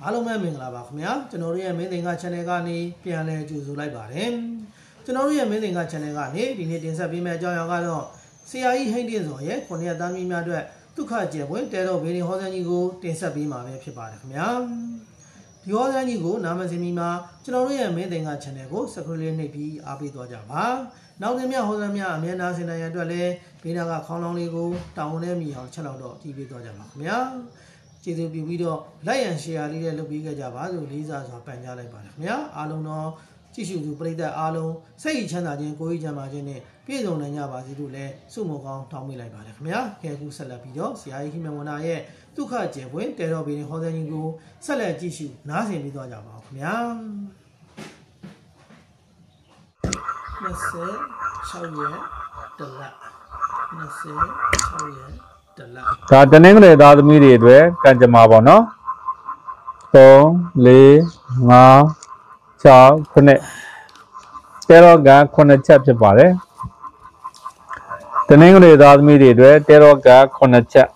Hello, my name is Labakmia. Generally, I'm meeting a Chanegani, Piane, Juzulai Barim. Generally, I'm meeting a Chanegani, Dinitins have been a Joyagado. CIA Hindians or yet, Konya Dami Madre, Tukaja, Winter, Vinny Hosanigo, Tinsa Bima, Pibarmia. The Hosanigo, Namazimima, generally, I'm meeting a Chanego, Secretary Napi, Abido Java. Now the Mia Hosamia, Menas in Ayadale, Pinaga Colonigo, Taunemi or Chalado, Tibido Javamia. Chỉ từ biểu hiện lấy anh chị ở đây lúc bây giờ giờ bạn rồi ra sao bây giờ lại bạn nhá alo nó chỉ sử dụng bây giờ alo xây chân là những cái gì mà cho nên bây giờ này nhà bạn chỉ đủ để số một con thằng mình lại bạn nhá cái cũng sẽ là bây giờ sẽ ai khi mà muốn ai tu khai chế với để rồi bên họ ra những cái sẽ là chỉ sử nãy giờ bây giờ giờ bạn nhá nó sẽ sau này trở lại nó sẽ sau này ta cho nên người ta mới đi về cái chấm mà vào nó to lê ngà cha con này tero gà con này chép chép vào đấy cho nên người ta mới đi về tero gà con này chép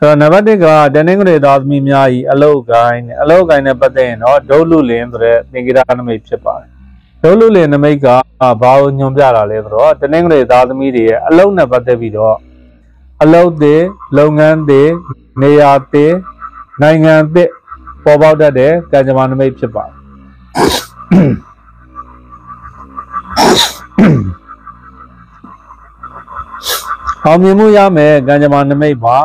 rồi nãy bữa đi cả cho nên người ta mới mày alo cái này bắt đầu nó đầu lù lên rồi nên cái đó nó mới chép vào đầu lù lên nó mới cả bao nhiêu giờ là lên rồi cho nên người ta mới đi lâu nè bắt đầu đó lâu thế lâu ngắn thế nay à thế nay ngắn thế bỏ bao giờ đấy cái giờ mà nó mới chụp vào hôm nay mua nhà mẹ cái giờ mà nó mới phá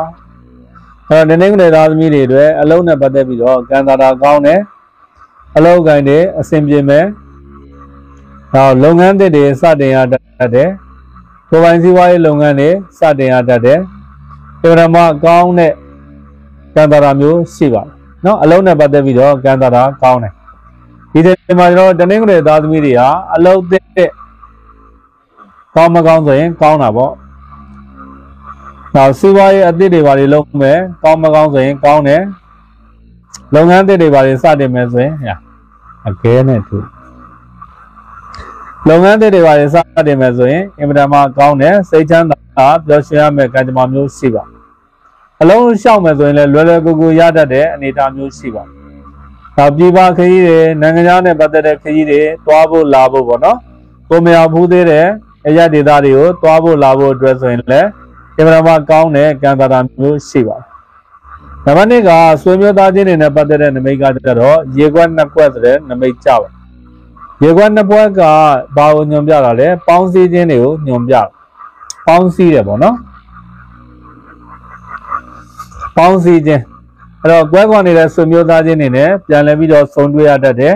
cho nên người ta mới đi rồi lâu nè bắt đầu đó cái đó là cao nè lâu cái này xem gì mẹ long an de sa de ya da de ko ban si wa ye long an de sa de ya da de pramama kaung ne kandara myo si ba no a lou ne pat the pi do kandara kaung ne di the ma jor tanin ko de da thami de ha a lou the kaung ma kaung so yin kaung na paw now si wa ye atit de ba de lou me kaung ma kaung so yin kaung ne long an de ba de sa de me so yin ya again ne tu long an de ba sa de ma so yin imdama kaung ne sai chan da pyo shin ya me kan jama myo si ba along shao ma so yin le lwe lwe ko ko ya tat de anita myo si ba da pi ba khyi de nang ja ne pat de khyi de twa bo la bo bo no ko me ya phu de de aya de da de ko twa bo la bo atwe so yin le imdama kaung ne kan da da myo si ba da ma ne ga swe myo da chin ne pat de namai ka da ro ye kwa na kwa so de namai cha ba Ye quan nắp qua cả bao nhiêu giờ là đấy, bao nhiêu tiền đều nhiêu giờ, bao nhiêu đấy bọn nó, bao nhiêu tiền, rồi quay qua này là số nhiều ta tiền này đấy, giờ này bây giờ số đuôi ở đây đấy,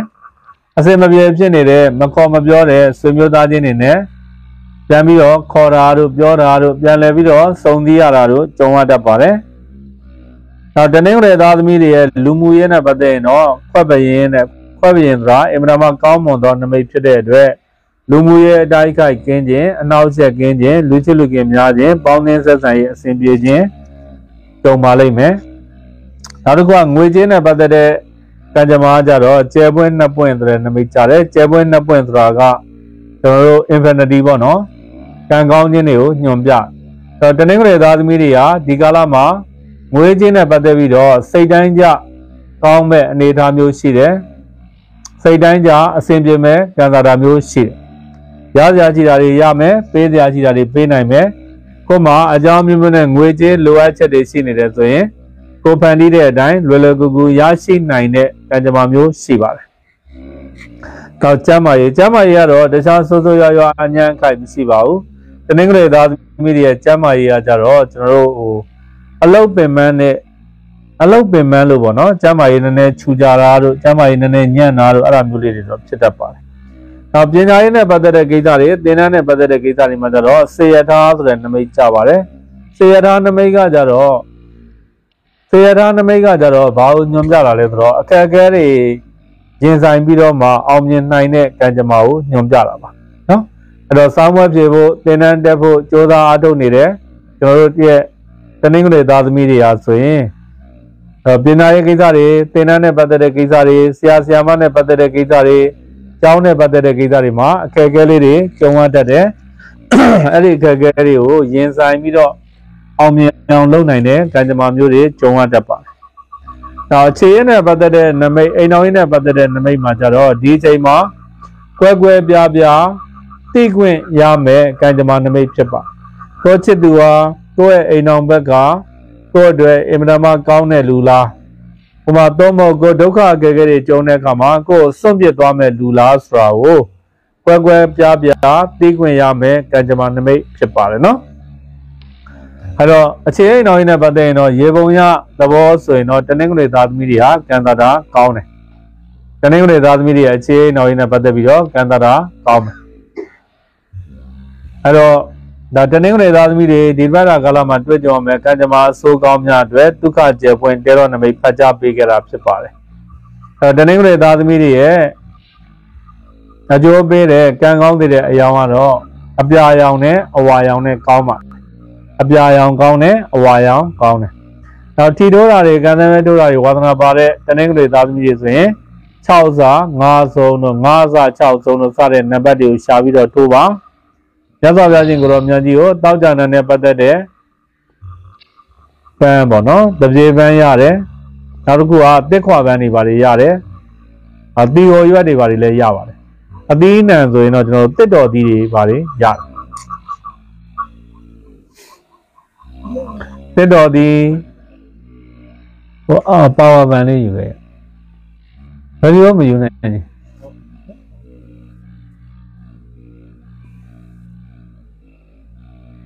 xem mà bây giờ này đấy, mà coi mà bây giờ đấy số nhiều ta tiền này đấy, giờ bây giờ khó ra rồi, giờ này bây giờ số đi ra rồi, trong ở đây bảo đấy, rồi cho nên người ta mới đi lùm uy này bắt đấy nó, quay về này. Bởi vì ra em ra mà có một đòn nằm phía đây rồi lùm uy đại khai kiến chế nấu chế kiến chế lưỡi chế lưỡi kiếm nhà chế bao nhiêu sẽ sai xem bia chế trong Malay mà sau đó qua người chế này bắt đầu cái gì mà giờ rồi chế bốn năm bốn rồi nằm bị chả đấy chế bốn năm bốn rồi cả rồi infinity bao nó càng cao như nhiều nhom giá rồi cho nên người ta mới đi à đi cả là mà người chế này bắt đầu bị rồi xây dựng ra cao mẹ nền tham yêu xí đấy xây đan giá xem gì mà cái đó làm nhiều xí, giá giá gì đấy giá mà, phe giá gì đấy phe này mà, cô mà ở trong những vấn đề người chơi loa chơi để xí này đấy rồi, cô phải đi để đánh loa loa cô giá xí này này cái gì mà nhiều xí vào, tao chém mày rồi, để sang số số giờ giờ anh em khai xí vào, cho nên người ta mới đi chém mày giờ rồi, rồi Alau bên mẹ luôn nó, cha mẹ nó này chú già ra rồi, cha mẹ nó này nhà nào rồi, làm du lịch rồi, chết đập phải. Nào bây giờ này bắt đầu cái gì đấy, đến này bắt đầu cái gì mà giờ rồi, xe thang rồi, nó mới chả vào đấy, xe thang nó mới ra rồi, bao nhiêu giờ là lên rồi, cái này, riêng riêng bây giờ mà ông nhân này này cái gì mà ông nhiêu giờ là mà, đó, rồi sau một giờ vô, đến này để vô, chỗ đó ở đâu này đấy, chỗ đó cái này người ta mới đi ăn rồi. Binay cái giá đấy, tena này bắt đầu cái giá đấy, siama này bắt đầu cái giá đấy, cháo này bắt đầu cái giá đấy mà cái này đấy, trong ở đây đấy, ấy cái này ô, hiện tại bây giờ ông này lâu này này, cái gì mà ông đấy trong ở đây Now, chain a brother and may in a brother and may major DJ Ma, Quagwe Biabia, Tigwe Yame, Kandaman may chipper. Cochidua, Toe a number car, Codre, Imrama Kaune Lula. Umatomo Godoka Gagari Jone Kamako, Sunday Dame Lula Strao, Quagwe Biabia, Tigwe Yame, Kandaman may chipper, no? Hello, a chain or in a bade no Yevoya, the boss, so in or Tanangle that media, Canada, Kaune. Tanangle that media, a chain or in a badabio, Canada, Kaune. Hello, the Tanangle that media, Divara Galamatujo, Mecajama, so Gamia, Dwet, Tuka, Japan, Teron, and make Paja bigger up separe. The Tanangle that media, a job made a gang on the Yamano, a Biayone, or Wayone, Kauma. Abiyang Kaune, Wayang Kaune. Now Tidora, Ganadura, Wadana Bare, Tanangle, Dadmi, Chauza, Nazo, no Naza, Chauzo, no Sare, Nabadi, Shavida, Tuba, Yazavajingurum Yadio, Taujan and Nepade, Pambono, the Javan Yare, Nargua, Dequa Vanibari Yare, Adio Yadivari Yavar, Adina, and Zoino, Tedo Di Vari Yar. Thế đó đi ở bao nhiêu này như vậy, bao nhiêu mà như này,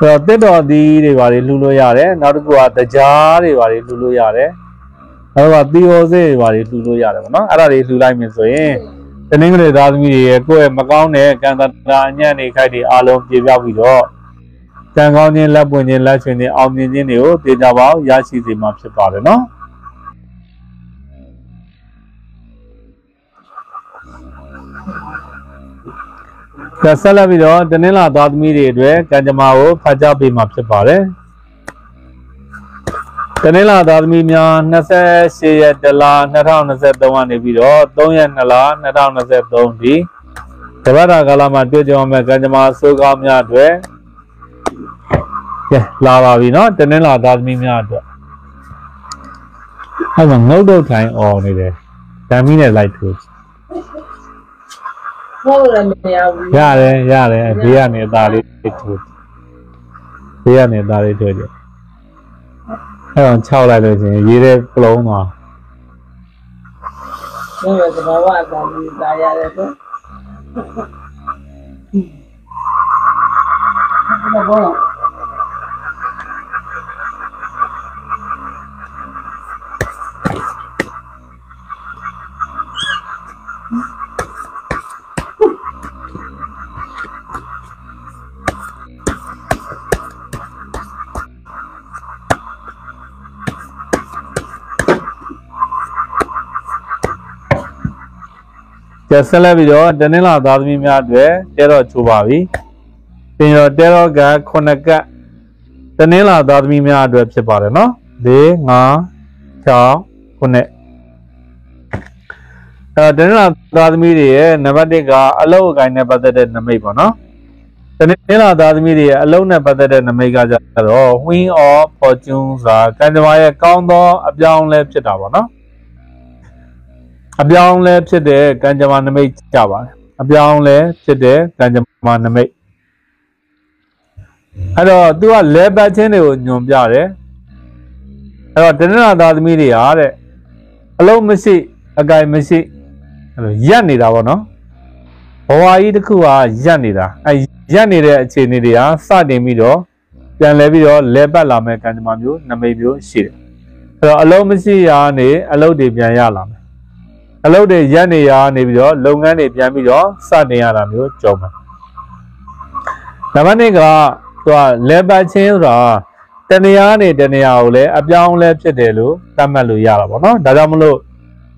did all the Varilulo Yare, not go at the jar, Varilulo Yare. How about the Ose, Varilulo Yare? Ara is who I mean, so eh? The name is Admi, Eco, Macaune, Cantanani, Kadi, Alok, Javido. Tang on in lab when you lash in the Omninio, the Dava, Yashi, the Maps of Padano. The Salavido, the Nella dot mediate, Kajamao, Pajabi Maps of Pare. The Nella dot media, Nasa, she at the la, Natana said the one if you do, Doyan Nala, Natana said don't be. The Vada Galama Dujo, Kajama, Sugam Yadway. Lava vino, the Nella does me not. I want no doubt I own it. I mean, I like to. Yare, yare, Vianney Dali to it. Vianney Dali to it. I don't tell like this. You did blow on. Salavido, Danila Dadmi Madwe, Tero Chubavi, Senor Tero Ga Konaka, Danila Dadmi Madwe Separano, De Nga Cha Kone. Danila Dadmi, Navadega, Alo Gaina Badad Namibano, Danila Dadmi, Alona Badad Namiga Jaro, Wing or Fortunes are Kandamaya Kondo, Abdown Lep Chetavano. Abiyang le chede ganjaman me chaba. Abiyang le chede ganjaman me. Hello, do a lab at any yumbiare? Hello, dinner that media. Hello, Missy, a guy Missy. Yanida, no? Oh, I eat the Kua, Yanida. I Yanida Chinidia, Sadi Mido, Yan Levio, Leba Lame, Ganjamu, Namabu, Shir. Hello, Missy Yane, hello, de Biayalam. Hello, the Yania Nibio, Longan Yamio, Sania Ramio, Joma. Namanega, Leba Chinra, Tania này Tania ule, áp dụng lên cái đề luôn, tạm mà lưu ý là nó, đã ra một lô,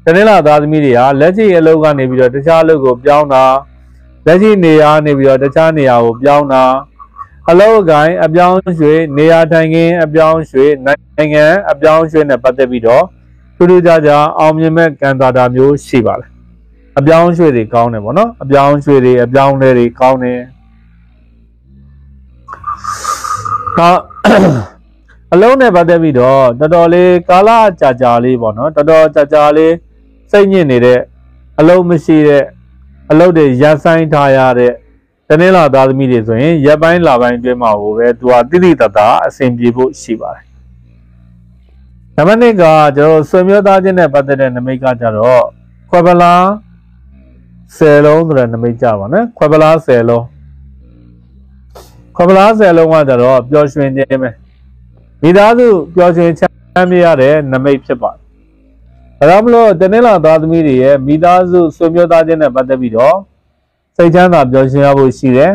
thế nên là đã mi đi à, lấy gì lâu gan này bây giờ, cha lâu gộp giao na, lấy gì nia này bây giờ, cha nia gộp giao na, hello guys, áp dụng suy nia thay nghe, áp dụng suy này nghe, áp dụng suy này bắt đầu video, từ từ giờ giờ, ông như mấy cái đó đã nhiều xí vào, áp dụng suy thì câu này nó, áp dụng suy thì áp dụng này thì câu này, ha. Lâu nay bắt đầu video, đó là cá la chả chả li bọn nó, đó chả chả li xây như này đấy, lâu mới xí đấy, lâu để giá xanh thay ra đấy, cho nên là đa mi để rồi, giá bán là bán cho mà hổ về, tua đi đi tạt tạt, xem gì bộ xí vào. Làm anh ấy cả, cho xem nhiều ta trên này bắt đầu này mấy cái chả rồi, qua bên là xe lô rồi này mấy chả bọn nó, qua bên là xe lô, mà chả rồi, do chuyện gì mà bây giờ du bây giờ xem bây giờ đấy năm mươi bảy ba, làm lo thế này là đa mi đấy, bây giờ du xem nhiều ta trên này bắt đầu video, xây chăn là bây giờ xem bao xí đấy,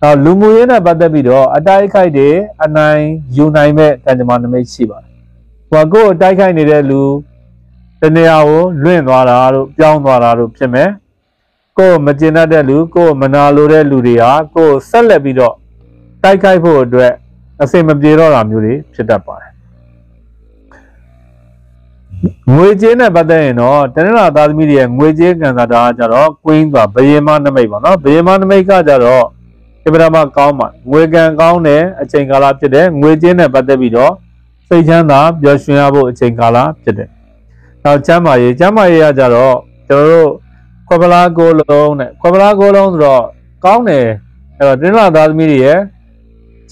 à lúc mới này bắt đầu video, ở đây cái đấy anh này du này mẹ cái gì mà năm mươi bảy ba, và cô đây cái này đấy lu, thế này à ô luyện vào là lu, giang vào là lu, xem mẹ, cô mà trên này đấy lu, cô mà nào lu đấy lu đi à, cô sẵn là video, đây cái phù đấy. Asem abjero làm gì đấy, chết đập phải. Người chơi này bắt đây nó, thế nên là đam mê đi, người chơi cái nào đó giờ đó quên vào, bây giờ nó mấy bọn nó, bây giờ nó mấy cái giờ đó, cái bên đó cao mà, người cái cao này, trên cao là chết đấy, người chơi này bắt đây bị đó, xây chân đó, giờ suy ra bộ trên cao là chết đấy. Nào chém mà gì giờ đó, giờ Kuala Golong rồi, cao này, thế nên là đam mê đi.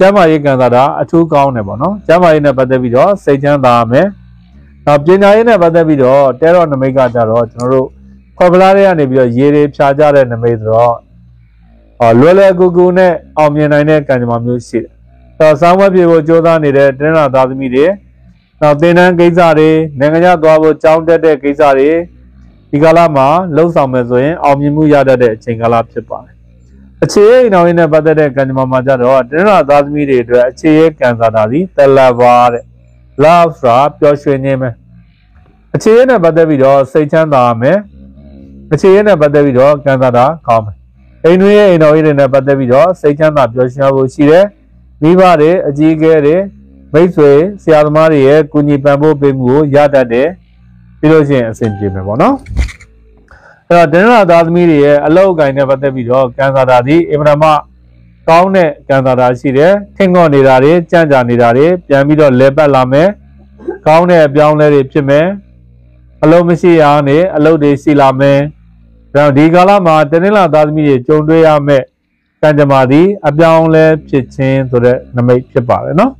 Chả mà cái người đó à chú con này bọn nó chả mà này bắt đầu video xây chân đà mẹ, tập trên này này bắt đầu video terror nó mấy cái đó rồi, chúng nó có bao nhiêu này video gì đấy, sáu giờ này mấy đó, à lôi lại Google này, ông như này này cái gì mà mình xí, tao sáng mai video cho ta này đấy, trên là đam mê đấy, tao tên là cái gì đấy, nên cái nhà đó bộ cháu đấy đấy cái gì đấy, đi cái là mà lâu sau mới rồi, ông như mua giờ đấy, chính cái là phải bán. Chế nào này bắt đây cái mà mà giờ đó, thế là đa mi để rồi chế cái gì đó đi, tờ là vợ, làm sao cho chuyện gì mà, chế này bắt đây video xây chân đà mẹ, chế này bắt đây video cái gì đó không, anh nuôi anh này bắt đây video xây chân đà cho chuyện vô chi đấy, đi vào đấy, gì cái đấy, mấy tuổi, xe mà đấy, cũng như bạn bố bên ngủ, giờ đây đấy, video chuyện xem gì mà bọn nó. Thế là đa mi đi, lâu cái này bắt đầu video, cái nào đó đi, em làm mà con này cái nào đó xí đấy, thằng con này ra đấy, cha già này ra đấy, cha mi đó lấy bát làm ấy, con này bây giờ này đẹp chứ mấy, lâu mới xí anh này, lâu để xí làm ấy, rồi đi cái là mà thế nên là đa mi đi, chôn đuôi làm ấy, cái gì mà đi, bây giờ này chết chen rồi đấy, nó mới chết bả đấy, nó,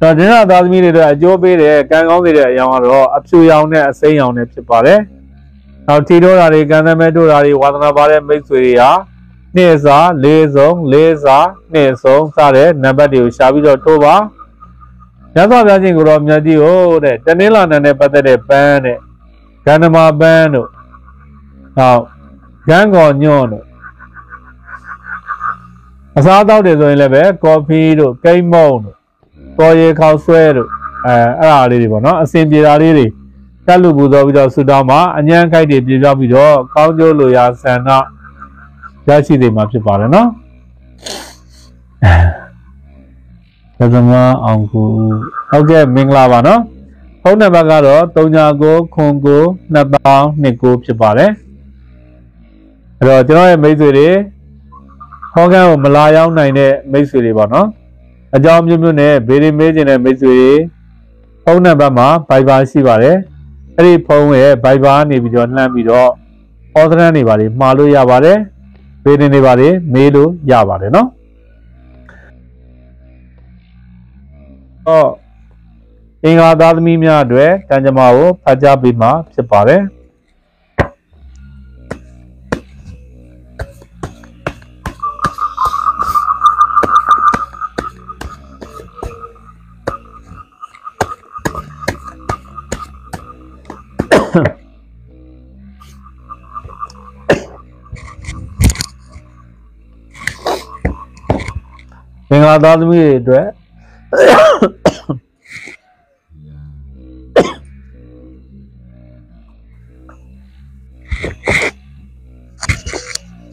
thế nên là đa mi đi rồi, chỗ bên đấy, cái con này đấy, nhà rồi, ấp xu nhà này, xây nhà này chết bả đấy. Nào thi đua ra đi, cái này mới đua ra đi, quan tâm vào đấy mới suy ra, nè sa, lê sa, nè song sa đấy, nè bắt đầu xả bị đốt vào, nhà ta bây giờ người làm nhà đi, ô đấy, thế nên là này bắt đầu ban đấy, cái này mà ban rồi, nào, cái còn nhiều nữa, sao đâu để rồi là về, coffee rồi, cây màu rồi, coi khao suy rồi, à đi đi bọn nó, xem gì ra đi đi. Các lưu bù đầu video Sudan mà anh em cái điểm video cao cho lối ăn sáng đó, giá trị để mà chụp vào đấy nó. Thế nên là ông cụ ok mình làm vào nó. Hôm nay bà gà đó tôi nhà cô không cô nạp bao nên cô chụp vào đấy. Rồi cho nên mấy tuổi đấy, hôm nay mình làm nhau này nè mấy tuổi đấy bọn nó. Anh em như mình nè về mấy gì nè mấy tuổi đấy. Hôm nay bà má bài bài xí vào đấy. Hãy subscribe cho kênh Ghiền Mì Gõ để không bỏ lỡ những video hấp dẫn. Anh đã đặt mì mía để trang trầm vào phát ra bì mà sẽ bỏ đấy. Mình là đa mi rồi, เกเองราดาธมิเดด้วยเตรอกา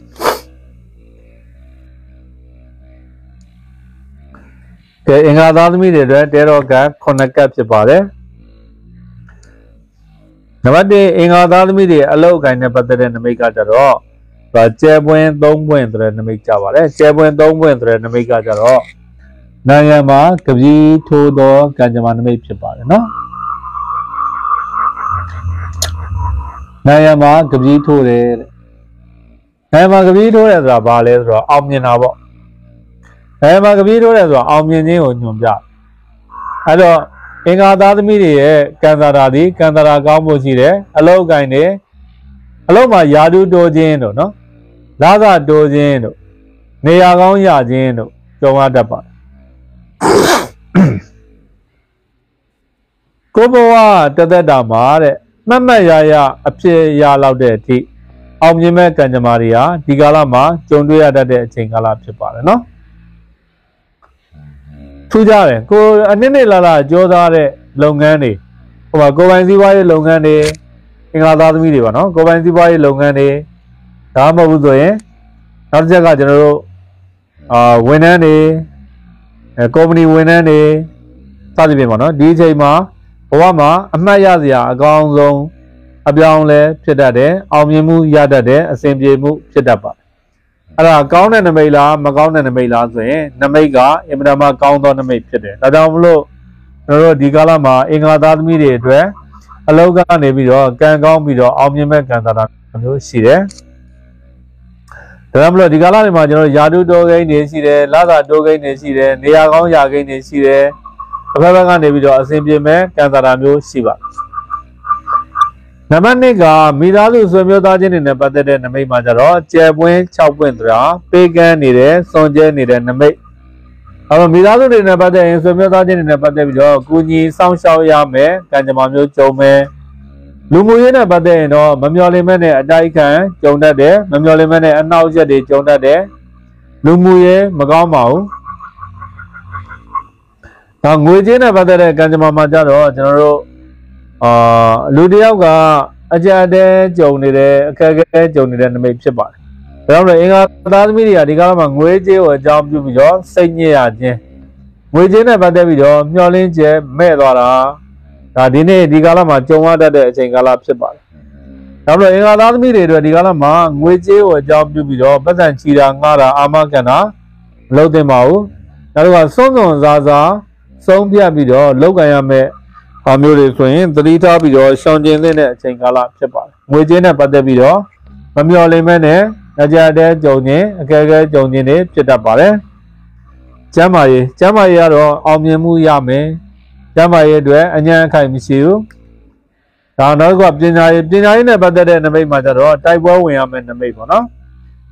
คณกะဖြစ်ပါတယ်နံပါတ်1เองราดาธมิเดအလုတ်ကင်နဲ့ပတ်သက်တဲ့နမိတ်ကကြတော့ဗာကျဲပွင့်3ပွင့်ဆိုတဲ့နမိတ်ကကြတော့နိုင်ငံမှာကပကြီးထိုးတော့ကံကြမ္မာနမိတ်ဖြစ်ပါတယ်နော်နိုင်ငံမှာကပကြီးထိုးတယ်ဆိုတာဘာလဲဆိုတော့အောင်မြင်တာပေါ့ အဲ့တော့အင်္ဂါသာသမီးတွေရဲ့ကံစားတာဒီကံစားကောင်းမှုရှိတယ်အလုတ်ကင်တွေအလုတ်မှာယာတုတိုးခြင်းတို့နော်လာသာတိုးခြင်းတို့နေရာကောင်းရခြင်းတို့ကျောင်းကတက်ပါတယ်ကိုဘဝတသက်တာမှာတဲ့မတ်မတ်ရရအဖြစ်ရလောက်တဲ့အထိအောင်မြင်မဲ့ကံကြမ္မာတွေဟာဒီကာလမှာကြုံတွေ့ရတတ်တဲ့အချိန်ကာလဖြစ်ပါတယ်နော် ထူးကြတယ်ကိုအနှစ်နှစ်လာလာကြိုးစားတဲ့လုပ်ငန်းတွေဟိုမှာကိုယ်ပိုင်စီးပွားရေးလုပ်ငန်းတွေအင်္ဂါသားသမီးတွေပါနော်ကိုယ်ပိုင်စီးပွားရေးလုပ်ငန်းတွေဒါမှမဟုတ်ဆိုရင်နောက်တစ်ချက်ကကျွန်တော်တို့ဝင်နှန်းတွေ နံပါတ် 2 လူတရားကအကြတဲ့ကြုံနေတဲ့အခက်အခဲကြုံနေတဲ့နိမိတ်ဖြစ်ပါတယ်ဒါကြောင့်လည်းအင်္ဂါသားသမီးတွေကဒီကာလမှာငွေကြေးကိုအကြောင်းပြုပြီးတော့စိတ်ညစ်ရခြင်းငွေကြေးနဲ့ပတ်သက်ပြီးတော့မျှော်လင့်ခြင်းမဲ့သွားတာဒါဒီနေ့ဒီကာလမှာကြုံရတတ်တဲ့အချိန်ကာလဖြစ်ပါတယ်ဒါကြောင့်လည်းအင်္ဂါသားသမီးတွေအတွက်ဒီကာလမှာငွေကြေးကိုအကြောင်းပြုပြီးတော့ပတ်စံချီတာငှားတာအာမခံတာလုပ်တင်ပါဘူးနောက်တစ်ခါဆုံးဆောင်စားစားဆုံးပြပြီးတော့လုပ်ကံရမယ် ความမျိုးတွေဆိုရင်သတိထားပြီးတော့ရှောင်ကျဉ်သင့်တဲ့အချိန်ကာလဖြစ်ပါတယ်ငွေကြေးနဲ့ပတ်သက်ပြီးတော့မမျှော်လင့်မနဲ့ငါကြတဲ့ကြုံနေအခက်အခဲကြုံနေနေဖြစ်တတ်ပါတယ်ကျမ်းပါရေကျမ်းပါရေကတော့အောင်မြင်မှုရမယ်ကျမ်းပါရေအတွက်အញ្ញံခိုင်မရှိဘူးဒါနောက်တစ်ခုပညာရေးပညာရေးနဲ့ပတ်သက်တဲ့နမိတ်မှာကျတော့တိုက်ပွဲဝင်ရမယ်နမိတ်ပေါ့နော်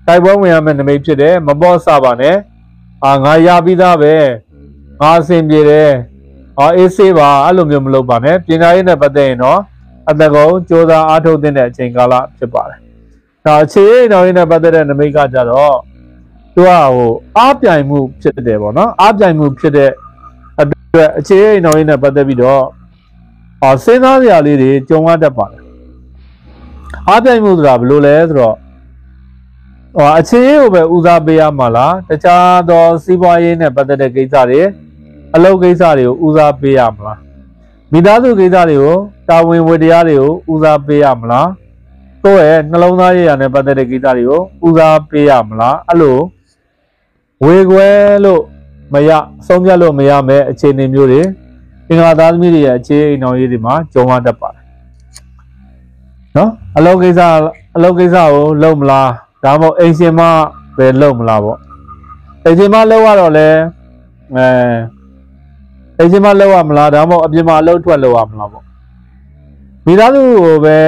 တိုက်ပွဲဝင်ရမယ်နမိတ်ဖြစ်တယ်မပေါ့စပါနဲ့ငါရပြီးသားပဲငါအဆင်ပြေတယ် อ๋อเอเซบาအဲ့လိုမျိုးမလုပ်ပါနဲ့ပညာရေးနဲ့ပတ်သက်တဲ့နမိတ်ကကြတော့သူကဟိုအားပြိုင်မှုဖြစ်တယ်ပေါ့နော်အားပြိုင်မှုဖြစ်တဲ့အတွက်အခြေအနေတွေနဲ့ပတ်သက်ပြီးတော့စဉ်းစားစရာလေးတွေကြုံရတတ်ပါတယ်အားပြိုင်မှုဆိုတာဘယ်လိုလဲဆိုတော့ဟိုအခြေအနေကိုပဲဦးစားပေးရမှာလားတခြားသောစီးပွားရေးနဲ့ပတ်သက်တဲ့ကိစ္စတွေ အလုပ်ကိစ္စတွေကိုဦးစားပေးရမလားကိုယ့်ရဲ့နှလုံးသားရေးရာနဲ့ပတ်သက်တဲ့ကိစ္စတွေကိုဦးစားပေးရမလားအဲ့လိုဝေခွဲလို့မရဆုံးပြတ်လို့မရမယ်အခြေအနေမျိုးတွေအင်္ဂါသားသမီးတွေရဲ့အခြေအနေတွေဒီမှာကြုံရတတ်ပါတယ်နော်အလုပ်ကိစ္စကိုလုပ်မလားဒါမှမဟုတ်အိမ်ရှင်မပဲလုပ်မလားပေါ့ အိမ်ရှင်မလောက်ရမလားဒါမှမဟုတ်အပြင်မှာအလုပ်ထွက်လို့ရမလားပေါ့မိသားစုကိုပဲ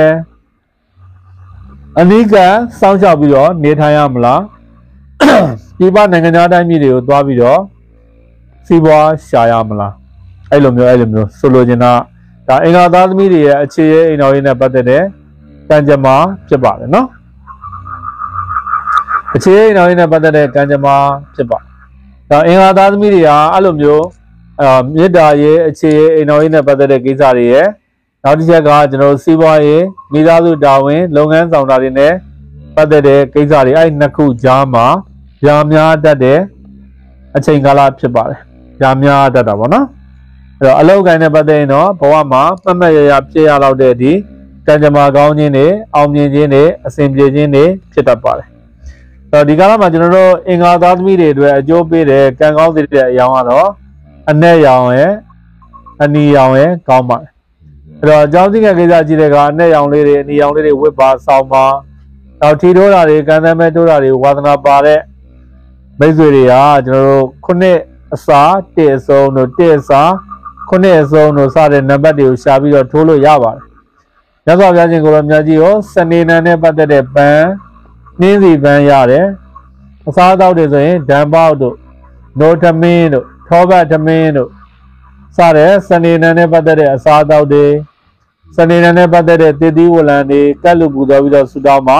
အနိကစောင့်ရှောက်ပြီးတော့နေထိုင်ရမလားပြည်ပနိုင်ငံခြားတိုင်းပြည်တွေကိုသွားပြီးတော့စီးပွားရှာရမလားအဲ့လိုမျိုးဆိုလိုချင်တာဒါအင်္ဂါသားသမီးတွေရဲ့အခြေအနေအိမ်တော်ရေးနဲ့ပတ်သက်တဲ့ကံကြမ္မာဖြစ်ပါတယ်နော်အခြေအနေအိမ်တော်ရေးနဲ့ပတ်သက်တဲ့ကံကြမ္မာဖြစ်ပါဒါအင်္ဂါသားသမီးတွေကအဲ့လိုမျိုး ये डाये अच्छे इन्होंने ने पता रखी जा रही है नारी जगह जनोसी बाये मिरादु डावे लोग हैं साउंडारी ने पता रखी जा रही आई नकु जामा जामिया डे अच्छा इंगाला अच्छे बारे जामिया डा वो ना अलग है ने पता इनो पवा माँ पम्मे ये आपसे आलाव दे दी जमा गाँव जी ने आम जी ने असीम जी ने चिता पारे तो दिखाना मजनू रो इंगादात भी रेड है जो भी रे क्या गाँव दे रहे यहाँ रो अन्य यहाँ है अन्य यहाँ है गाँव मार तो जाऊँ दिखा के जाची रे का अन्य यहाँ ले रे अन्य यहाँ ले रे वो बात साउमा तो ठीक हो रहा रे कहने में तो रहा रे वादना पारे बेजुरी यार जनरो कुने सा टेसा कुने सो नो सारे नब्बे दिवसा भी और थोलो यावार जब आप जाची गोलम जाची हो सनीना ने पता दे पैं nên gì vậy yar đấy, sao đâu để rồi đam bao đồ, đồ tham mê đồ, thô bạ tham mê đồ, sao đấy, sanh nè bắt đấy, sao đâu đấy, sanh nè bắt đấy, từ đi vô lan đi, cái lúc buda bây giờ suda mà,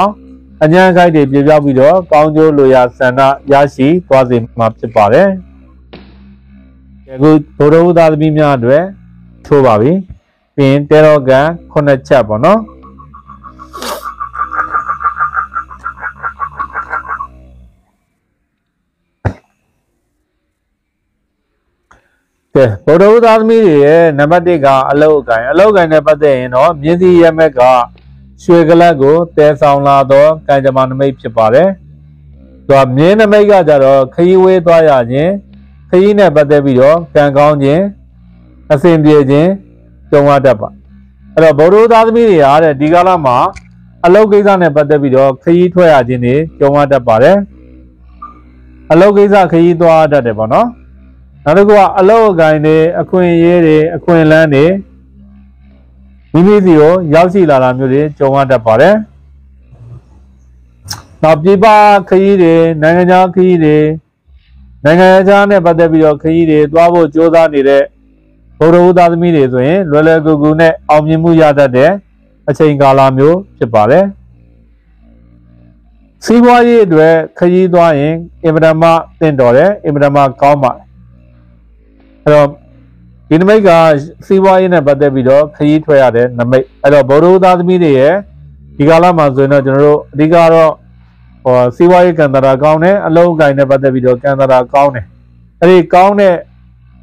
anh em cái để bây giờ con jo lo ya sana ya si qua gì mà chụp vào đấy, cái người thô đầu đã bị mía đuổi, thô bạ bị, pin tero cái con này chả bao nó bộ đồ ta mới để nằm đây cả alo cái này bắt đây nó miếng gì em cả suy cái là go té sao là đó cái zaman mới chụp vào đấy rồi miếng này cái giờ đó khi về tôi ra nhé khi này bắt đây bây giờ cái gạo nhé xem gì nhé trong hoạt động rồi bộ đồ ta mới để ở đi cái là mà alo cái giờ này bắt đây bây giờ khi tôi ra nhé trong hoạt động đấy alo cái giờ khi tôi ra đấy bạn nó nó qua alo cái này, anh quen là này, mình đi ô, giáo sư là làm gì, cho anh ta phải. Nạp gì ba khi đi, nay nhà khi đi, nay nhà này bắt đầu bây giờ khi đi, toàn bộ chỗ đó đi đấy, hồi đó đó mình đi rồi, rồi là cái cô này, ông như mua nhà đó đấy, अच्छा इंगा làm vô, chứ phải. Xí qua gì rồi, khi đó anh, em làm mà tiền đó đấy, em làm mà cao mà. Rồi in mấy cái xí vay này bắt đầu bị đó khi thuê ở đấy nằm mấy rồi bảo đồ ta mới đấy đi cả là mà rồi nó cho nó đi cả rồi xí vay cái nào cao này lâu cái này bắt đầu bị đó cái nào cao này rồi cao này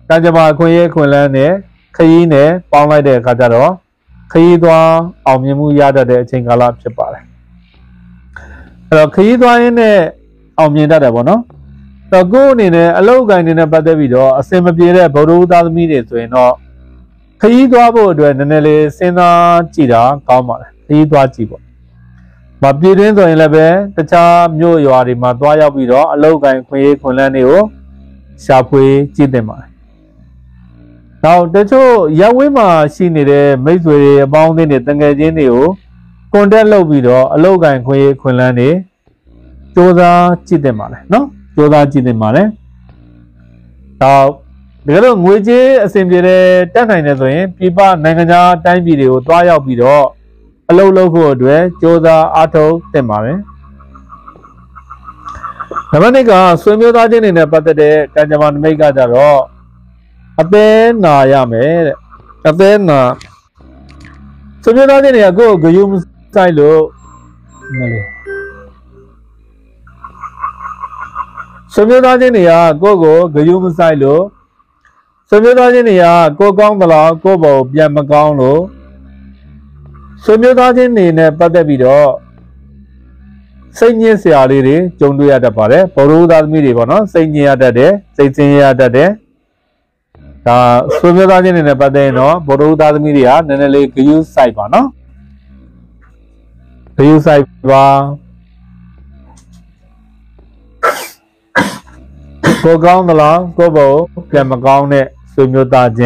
cái gì mà khuyên là này khi này bao nhiêu đấy cả giờ đó khi đó ông như mua nhà đấy trên cả là chụp lại rồi khi đó này ông như đó đấy bọn nó तो गो ने ने अलग गाने ने पता भी दो असेम भी रे बरोदा मी रे तो नो खई द्वा बो द्वे ने ने ले सेना चीरा काव मा खई द्वा ची बो मा पी रिन तो इन ले बे तचा म्यो यवा री मा द्वा याव भी दो अलग गान खुए खुलन ने ओ शाफवे ची दे मा नाउ तचो यावे मा शी ने रे मैसवे रे अपाउं दे ने तंगे जीन ने ओ कांटेक्ट लौ भी दो अलग गान खुए खुलन ने चोजा ची दे मा नो cho ta chỉ để mà đấy, tao bây giờ người chơi xem chơi đấy, trái này này rồi, pi ba này cái nhà trái video, toa dao video, lâu lâu rồi đấy, cho ta ăn thâu để mà đấy. Thế này cả, xem chơi ta chơi này này, bắt đấy, cái zaman mấy cái giờ rồi, apen na ya me, apen na, xem chơi ta chơi này, cô ghium sai luôn, này. समझौता जी नहीं आ को गजूम साइल हो समझौता जी नहीं आ को गांव दला को बाव बिया मकान लो समझौता जी नहीं ने पता भी रो सही से आली रे चंडू याद पारे परोध आदमी रे बना सही याद डे सही याद डे ता समझौता जी नहीं ने पता है ना परोध आदमी रे आ ने ले गजूम साइबा ना गजूम साइबा cô con đó là cô bố kèm mà con này suy nhớ ta chứ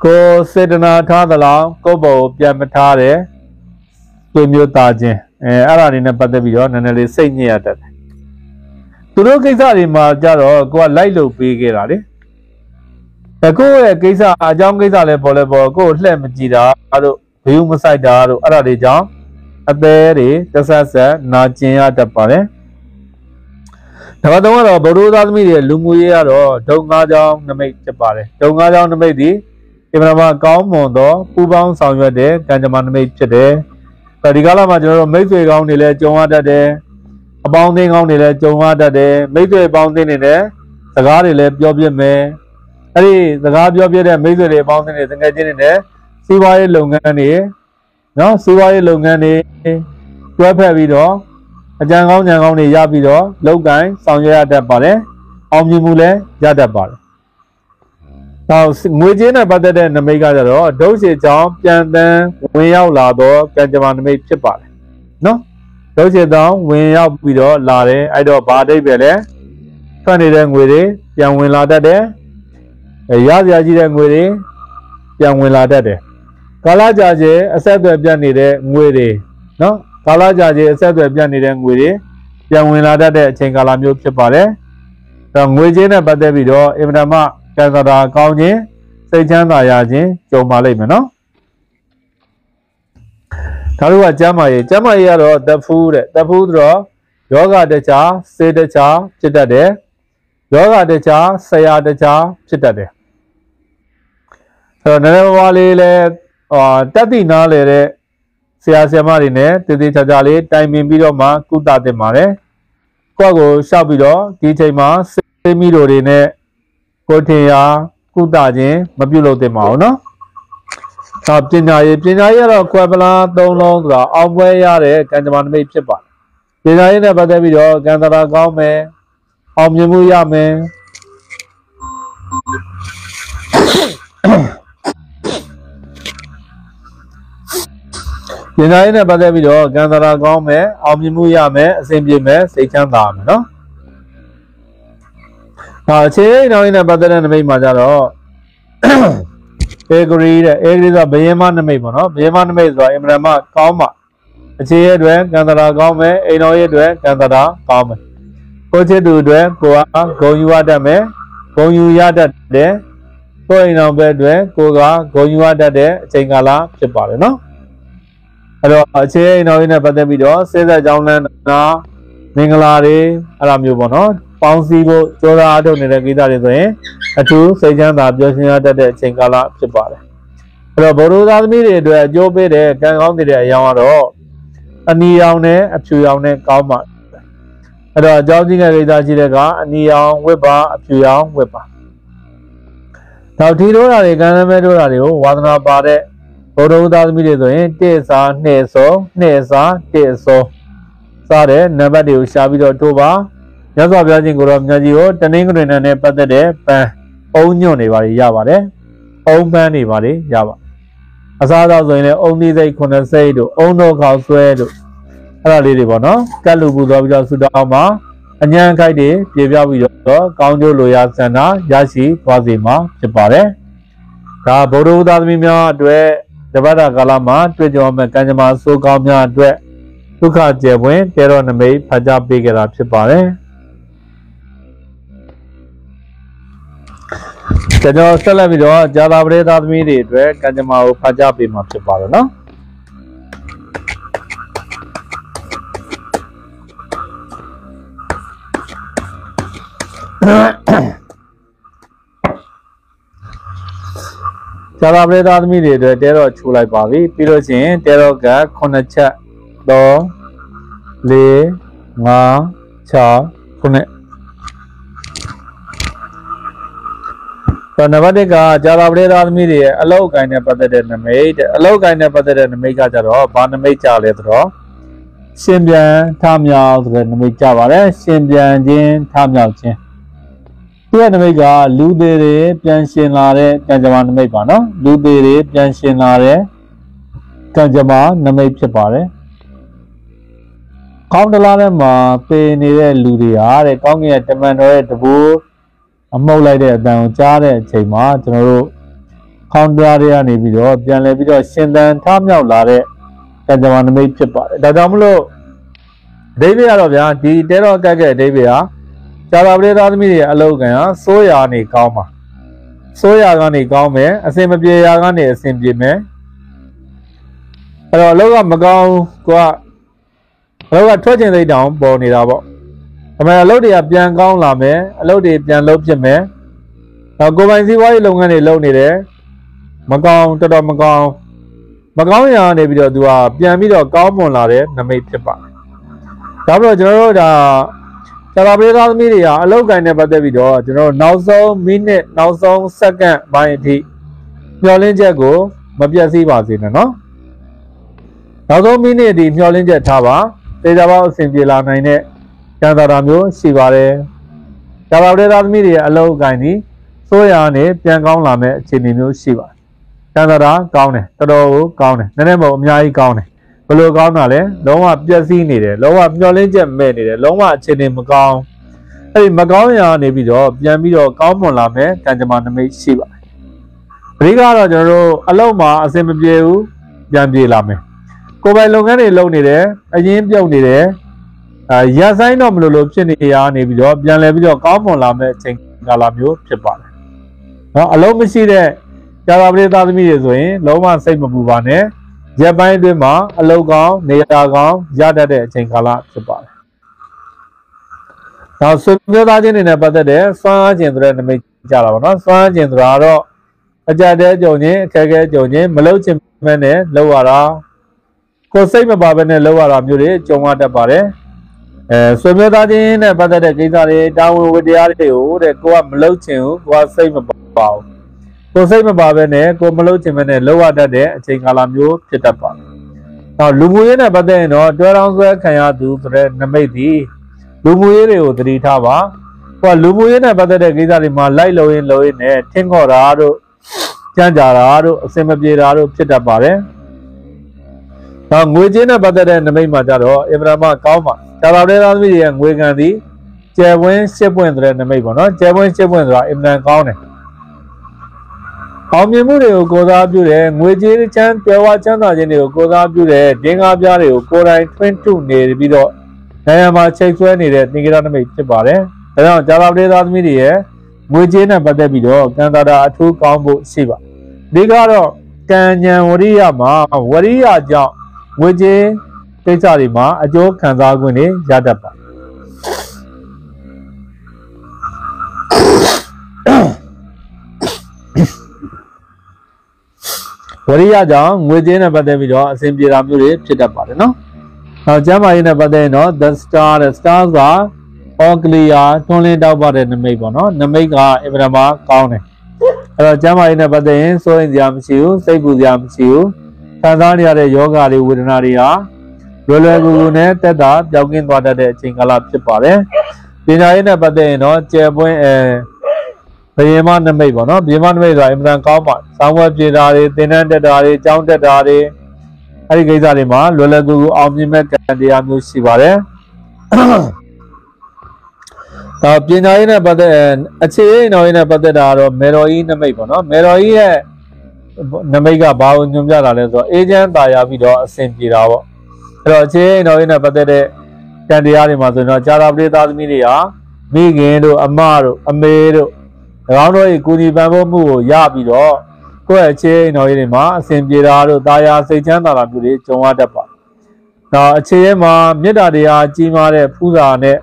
cô sẽ được nào tha đó là cô bố kèm mà tha đấy suy nhớ ta chứ ở đây nên bắt đầu video nên là xây nhà đất từ đó cái gì mà giờ đó cô lấy lụp bì cái đó đấy tại cô cái gì à trong cái gì này bỏ cô lên một chỉ đó rồi hiểu một sai đó rồi ở đây trong ở đây thì tất cả sẽ nói chuyện ở tập này Thằng đó là bảo đồ đó mình để lùng uy à đó, trong ngã trong nằm ấy chấp vào đấy, trong ngã trong nằm ấy đi, cái mà cao mòn đó, u bão sao như thế, cái nhà mình nằm ấy chết đấy, cái gì cả là mà chúng nó mấy tuổi cao này là trong ngã đó đấy, bao nhiêu cao này là trong ngã đó đấy, mấy tuổi bao nhiêu này đấy, thằng đó là bao nhiêu mấy, cái thằng đó bao nhiêu đấy, mấy tuổi là bao nhiêu này, thằng cái gì này, siway lùng này, nó siway lùng này, quay phải đi đó. Chẳng ông nhà ông này ra bị đó lâu cái xong ra đẹp bảo đấy ông như mua lên ra đẹp bảo tao người chế này bắt đầu nằm mấy cái đó đâu sẽ cho chân đen nguyên nhau là đó cái cho bạn mấy chiếc bảo nó đâu sẽ đó nguyên nhau bị đó là đấy ai đó bà đây về đấy cái này là người đấy chẳng nguyên là đấy giá giá gì là người đấy chẳng nguyên là đấy cái là giá gì sẽ được chân này đấy người đấy nó Kala là giá trị sẽ được biến đi đến người đi, chẳng nguyên là đã để trên cả làm nhiều chuyện phải đấy. Còn người chế này bắt đầu bị đó, em đã mà cái đó là cao nhé, xây chân là giá trị cho mà lấy mà nó. Thằng lúc chăm ấy rồi tập phu đó, yoga để cha, xe để cha, chít để, yoga để cha, xe để cha, chít để. Rồi nếu mà lấy là, tất nhiên là lấy Sia sia mà đi nè, từ từ cha cha lấy time mi rồi mà cút ta thì mà đấy, qua go sau bi rồi, thì chơi mà xem mi rồi đi nè, có thể à cút ta chứ, mà biểu lộ thì màu nó, tập trên này là qua bên là đông long rồi, ông về nhà đấy, cái nhà mình mới biết bao, trên này là bắt đầu bi rồi, cái nhà là gạo mè, ông như mua nhà mè. Thế này là bây giờ bây giờ gần ra gom mẹ, ông như mua mẹ, xem gì mẹ, xây chân đàm đó. À chế này là bây giờ mình mà ra đó. Agri là bây giờ mình mà nó, bây giờ mình rồi em ra mà cao mà. Chế đuổi gần ra gom mẹ, ai nói đuổi gần ra cao mẹ. Cô chế đuổi đuổi cô à, cô như vậy mẹ, cô như vậy đấy. Cô ấy nào về đuổi cô gà, cô như vậy đấy, chơi ngà là chơi bả đấy nó. Rồi chế nói là bắt đầu bị đó sẽ ra trong này là mình là đi làm nhiều bọn nó bao gì bộ cho ra đâu này là cái ta để rồi chú xây dựng đạp cho sinh ra để chỉnh cả là chụp vào rồi bố đứa ta mới để được cho bé để cái con thì để nhau đó anh đi nhau này anh chú nhau này cao mà rồi cháu chỉ cái ta chỉ là cả anh đi nhau với bà chú nhau với bà tao thì đó là cái này mới đó là điều hoàn toàn bà đấy Bố đô ta mới để rồi, nê xa, tê số Sao đấy, nè bà đều xa bị đô thô bá Nhớ xa bây giờ chính của rộm nhà dì hô, tên ngu rình nè bà đế bà Ông nhô nè bà đi, dạ bà đế Ông bà nè bà đi, dạ bà Ở xa đó rồi nè, ông đi dây khuôn nè xây đủ, ông nô khảo xuê đủ Ở đây đi bỏ nó, các lưu bù dò bây giờ sụ đào mà Anh nhàng khai đi, chế bia bây giờ, con dô lùi ạ xa ná, giá xí, khóa gì mà, chụp bà đế Thà bố đô ta mới mẹ đuệ Để bắt đầu là mà tuyệt cho mình cái mà số cao nhà tuyệt Lúc khá chế vĩnh tế rồi nằm ấy phát ra bị cái rạp chế bảo đấy Thế cho sẽ là video giá đạp rết đạt mỹ đi tuyệt Cái mà phát ra bị mập chế bảo đấy đó Chào tạm biệt các bạn, để tero chú lại bảo vệ, piro chín tero cả con chả đó lê ngà chả con này. Còn nếu bạn cả chào tạm biệt các bạn, để allow cái này bắt đầu nằm ấy, allow cái này bắt đầu nằm ấy cả chả đó, bạn mấy chả lết đó. Xem giờ tham nhau rồi nằm ấy chả vào đấy, xem giờ chín tham nhau chứ. Tiền mấy cả lưu đề để tiền xin là để tiền cho bạn mấy bạn đó lưu đề để tiền xin là để tiền cho bạn năm mươi chín bạn đấy không được là để mà tiền này lưu đề à để có nghĩa là mình nói là bố mâu lại để đào cha để chạy mà cho nó không được là để bị đó tiền này bị đó xin tiền tham nhau là để tiền cho bạn mấy chín bạn đấy đó mình lo đấy bây giờ bây giờ thì để nó cái đấy bây giờ Chào tạm biệt các bạn, alo các soya này cao mà, soya cái này cao mẹ, xem bây giờ cái này xem gì mẹ, rồi lâu lắm mà cao quá, lâu quá thôi chứ đây đâu, bỏ này đâu, Mà lâu thì apyan con làm ấy, lâu thì apyan lâu chứ mẹ. Tao cô bạn gì vậy luôn anh lâu này đấy. Mà con nhà này bây giờ tụi apyan bây giờ cao môn là đấy, nằm ít chứ ba. Tao bây giờ rồi đó. Tao bây giờ mình đi à, lâu cái này bắt đầu video, chứ nó 900 second bài thì. Nhớ lên chơi cô, mà bây giờ gì bảo gì nữa nó. 900 minute thì nhớ lên chơi thà ba. Bây giờ bảo xem gì làm này nè. Các bạn làm nhiều xí vào đấy, các bạn đây làm gì đấy, alo cái này, tôi anh ấy đang làm làm cái chuyện nhiều xí vào, các bạn đó làm này, các đồ làm này, nên mà nhà ấy làm này, các đồ làm nào đấy, lông mà bây giờ gì này đấy, lông mà giờ lên trên mẹ này đấy, lông mà chuyện này mà làm, ấy mà làm nhà này bây giờ làm một làm này, cái mà nó mới xí vào, riêng là giờ alo mà xem bây giờ làm này, cô bé lông này đấy, anh em bây giờ này đấy. Giá sai nó một lối chuyện này à này bây giờ có một làm đấy chính là làm nhiều chuyện bạn nó alo mình xí đấy các bạn đây ta mình rồi lâu mà xây một bộ bàn này giờ bây giờ mà alo có này ta có giá đấy chính là chuyện bạn nó số nhiều ta trên này bắt đấy xóa chuyện rồi nó mới trả lại nó xóa chuyện rồi đó giờ đấy cho nhé mà lâu chuyện bên này lâu à đó có xây mà bà bên này lâu à làm nhiều đấy trong hoạt động đấy số miêu ta đi này bắt đầu để cái giờ này đau với đau điều để cô làm lâu chịu qua xây mà bảo cô xây mà bảo về này cô mà lâu chịu về này lâu ada để chính là làm nhiều chuyện tập à lùm uế này bắt đầu nó cho rằng số cái nhà thứ rồi năm mươi thì lùm uế này ở đây thà ba qua lùm uế này bắt đầu để cái giờ này mà lấy lâu in này thiên ngõ ra rồi chán già ra rồi xem mà gì ra rồi chuyện tập à đấy à người chơi này bắt đầu để năm mươi mà ra rồi em ra mà cao mà các bạn đây là mình đi người gan đi chơi với chơi với người này mấy bọn nó chơi với rồi em đang câu này hôm nay mua điều cô ra biểu đề người chơi đi chán tiêu quá chán là gì điều cô ra biểu đề tiếng áp giá điều cô này 22 này bị đó này mà chơi chơi này đấy những cái đó nó bị chơi bả đấy thế nào các bạn đây là mình đi người chơi này bắt đầu bị đó cái đó là thu cao bộ xí bả đi cái đó cái nhà vợ đi à giờ người chơi cái trò gì mà ở chỗ khán giả của này ra đập à, vậy ra giờ người chơi này bắt đầu video xem gì làm gì để đập vào đấy nó, à giờ mà này bắt đầu nó the stars là Australia trong này đâu vào đấy năm mươi cả em làm mà cao này, rồi giờ mà này bắt đầu số giảm xíu, xây bù giảm xíu, khán giả này là yoga đi uống nước đi à rồi là cô này ta đã giao kiến qua đây chính là lập chụp vào đấy thì này là bắt đầu nó chơi với bề mặt này rồi em đang có mặt xong rồi chơi ra đi tên anh ra đi cháu ra đi hay cái gì mà rồi là cô ông như mẹ cái gì anh muốn xí vào đấy thì này là bắt đầu chứ nói là bắt đầu đó rồi mẹ rồi năm mươi cả bao nhiêu giờ là rồi agent ta ya video xem gì đó rồi chứ nói là bắt đầu để cái điều này mà rồi nó chả làm gì ta mới đi à mi ghé đâu amma đâu ame đâu rồi nói cô đi bán bông mua ya bị đó có chứ nói này mà xem gì đó rồi ta ya xây chân ta làm gì trong hoạt động đó chứ mà miết là đi à chỉ mà để phụ ra này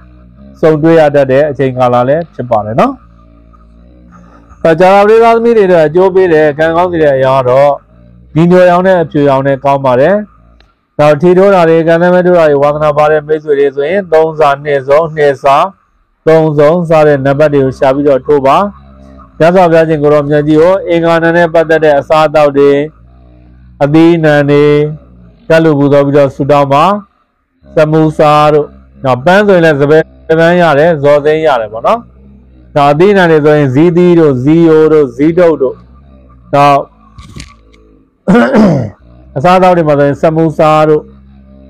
xong đuôi à để chơi ngà là để chụp ảnh đó rồi chả làm gì ta mới đi rồi chỗ bên này cái ngõ gì đấy ya đó đi đâu ya này chơi ya này cao mà đấy rồi thì đó là cái này mới được rồi hoặc là vào đây mấy tuổi đấy rồi đông già này rồi này sao đông rồi sao để năm bảy điều sáu giờ thu ba nhớ sao bây giờ chúng tôi làm gì ô anh anh này bắt đầu để sao đâu đi adi này cái lúc bây giờ Sudan samosa rồi nó bán rồi là cái nhà đấy rồi cái nhà đấy mà nó adi này rồi zidi rồi zio rồi zido rồi đó sao đâu để mà rồi samosa rồi,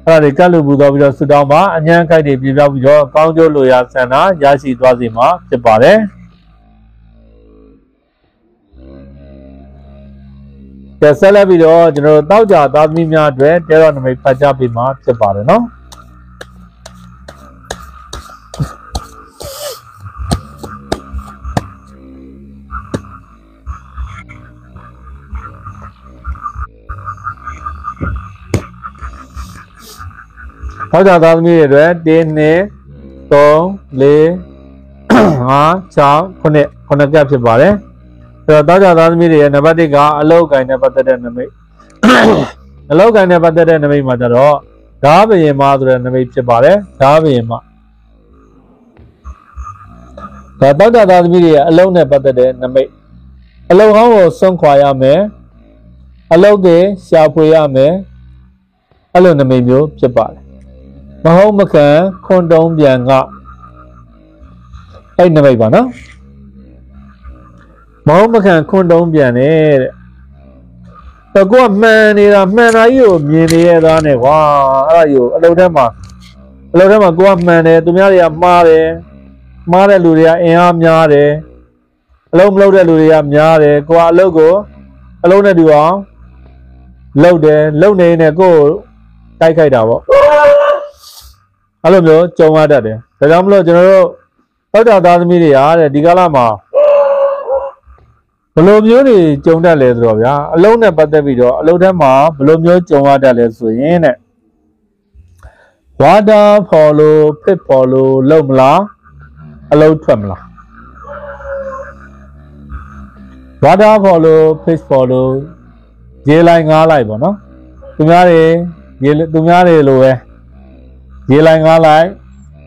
rồi các lũ bùa bây giờ Sudan mà anh em cái này bây giờ con cho lũ nhà xe na giá trị bao nhiêu mà chụp vào đấy, cái xe là bây giờ chúng nó tao trả tao mi nhà đấy, cái đó nó mới phải trả bị mà chụp vào đấy nó, tao giờ tao mới rồi đến này tô, lê, hóa, cháo, con nè kẹp sẽ bỏ đấy. Rồi đó cho đó mình để nó bắt đi gõ, lâu cái này bắt đây nó mới, lâu cái này bắt đây nó mới mà cho đó, đó bây giờ mà rồi nó mới sẽ bỏ đấy, đó bây giờ mà. Rồi đó cho đó mình để lâu này bắt đây nó mới, lâu không có xong khoai à mẹ, lâu cái xào phơi à mẹ, lâu nó mới vô sẽ bỏ. Mà hôm mà cả con đông vàng ngọ, anh làm gì vậy nó? Mà hôm mà cả con đông vàng này, tao có mẹ này là mẹ này yêu mẹ này đó này quá, ai yêu lâu đấy mà có mẹ này, tụi mày là má đấy lười em nhà đấy, lâu đấy lười em nhà đấy, có lâu cô, lâu này được không? Lâu này này cô cay cay đâu? Alo nữa chồng ở đây, thế làm luôn cho nó, ở đây ta mình đi à, đi cái làm à, làm nhiều đi chồng đã lấy rồi à, lâu nay bắt đầu video, lâu nay mà làm nhiều chồng ở đây lấy rồi như này, hóa ra follow, phải follow, lâu mla, lâu thầm mla, hóa ra follow, phải follow, dễ lại ngã lại bọn nó, tụi mày đi luôn. Dì lại ngã lại,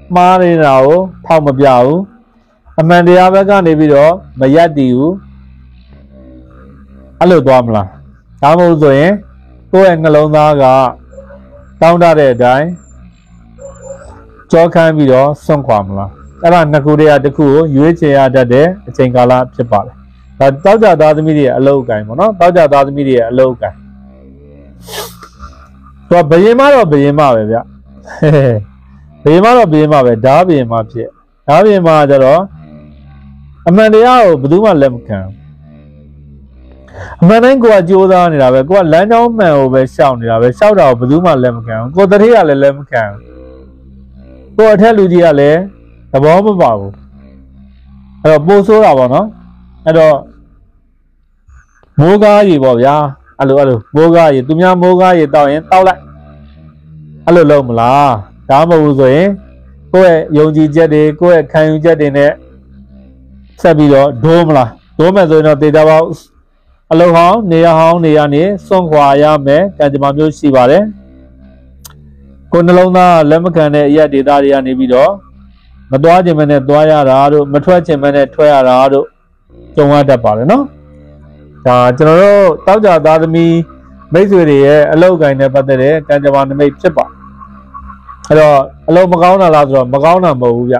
má đi nào, thao mập dạo, anh em đi ăn với con đi video, mà giá điều, anh lừa đùa mà, tao mua rồi, tôi ăn cái lông da gà, tao đã để đấy, cho cái video xong qua mà, cái bạn nào cũng đi ăn được cũng, vui chơi ăn được đấy, chơi cái là chơi bạc, tao giờ đó thì mình đi lâu cái mà nó, tao giờ đó thì mình đi lâu cái, rồi bây giờ mà vậy. Bì mà về đá bì mà chứ, đá bì mà giờ đó, anh em đi ao, bữa mà làm cơm, anh em anh qua chiều đó này là về qua lái nhau mà về sau này là về sau đó bữa mà làm cơm, có tới là làm cơm, có theo lối đi là, tao bảo mà bảo, rồi bố số là bảo nó, rồi mua cái gì bảo ya, alo, mua cái gì, tụi nhau mua cái gì tao lại. Alo lâu mà là, đã mà u rồi, cô ấy dùng gì chơi đi, cô ấy khai dùng chơi đi nè, sao bị đó đốm là, đốm mà rồi nó thì đã bảo, alo hóng nè anh, xong hòa nhà mẹ, cái gì mà mình xí vào đấy, còn lâu na làm cái này, giờ đi ra đi anh bị đó, mà đói thì mình đói ra rồi, mà thua thì mình thua ra rồi, chúng ta đã bảo rồi nó, à cho nó, tao giờ đã mi mấy giờ đi, alo cái này bắt đấy, cái gì mà mình xếp vào. Rồi, lâu mà gấu nào làm rồi, mà gấu nào mù vậy?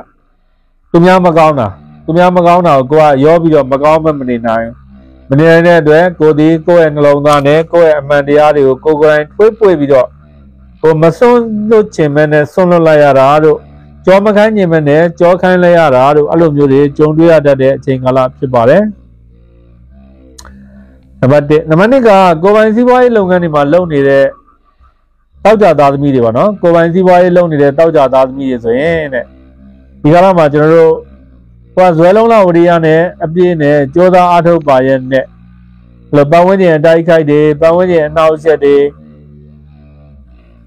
Tụi nhau mà gấu nào, cô à, vô bây giờ mà gấu mà mình đi này, mình đi này đấy, cô đi, cô em lâu ra này, cô em mà đi ở đâu, cô em quấy quấy bây giờ, cô mà xong nó chỉ mình này, xong nó lại ra rồi, cho mà khai như mình này, cho khai lại ra rồi, alo nhiều đấy, chúng tôi ở đây đấy, chỉ cần làm chỉ bảo đấy. Nằm đây, nằm này cả, cô bạn gì vậy, lâu ngày mà lâu này đấy. Tao giờ đó mình đi vào nó, cô bạn gì vậy lâu này tao giờ đó mình đi rồi này, đi ra mà cho nó, qua rồi lâu lâu đi ăn này, ăn gì này, cho ta ăn thâu bài này, rồi bao nhiêu đại khai đi, bao nhiêu nấu xe đi,